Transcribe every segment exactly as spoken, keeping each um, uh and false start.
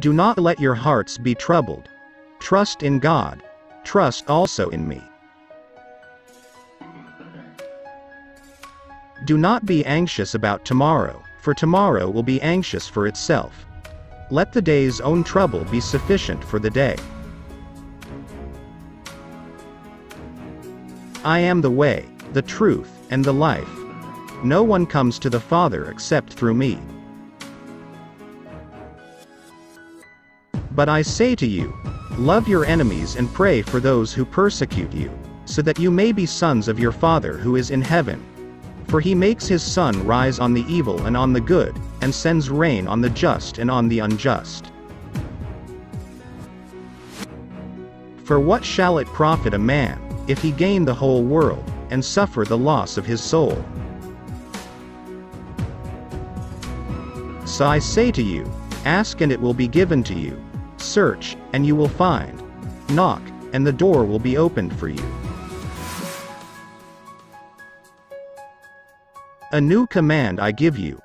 Do not let your hearts be troubled. Trust in God. Trust also in me. Do not be anxious about tomorrow, for tomorrow will be anxious for itself. Let the day's own trouble be sufficient for the day. I am the way, the truth, and the life. No one comes to the Father except through me. But I say to you, love your enemies and pray for those who persecute you, so that you may be sons of your Father who is in heaven. For he makes his sun rise on the evil and on the good, and sends rain on the just and on the unjust. For what shall it profit a man, if he gain the whole world, and suffer the loss of his soul? So I say to you, ask and it will be given to you, search, and you will find, knock, and the door will be opened for you. A new command I give you.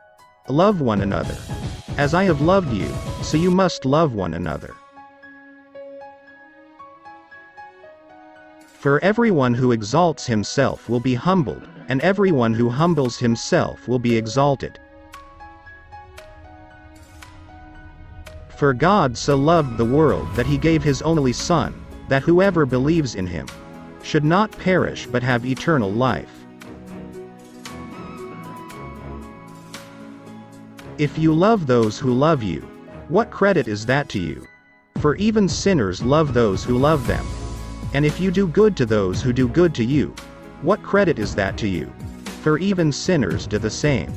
Love one another. As I have loved you, so you must love one another. For everyone who exalts himself will be humbled, and everyone who humbles himself will be exalted. For God so loved the world that he gave his only Son, that whoever believes in him should not perish but have eternal life. If you love those who love you, what credit is that to you? For even sinners love those who love them. And if you do good to those who do good to you, what credit is that to you? For even sinners do the same.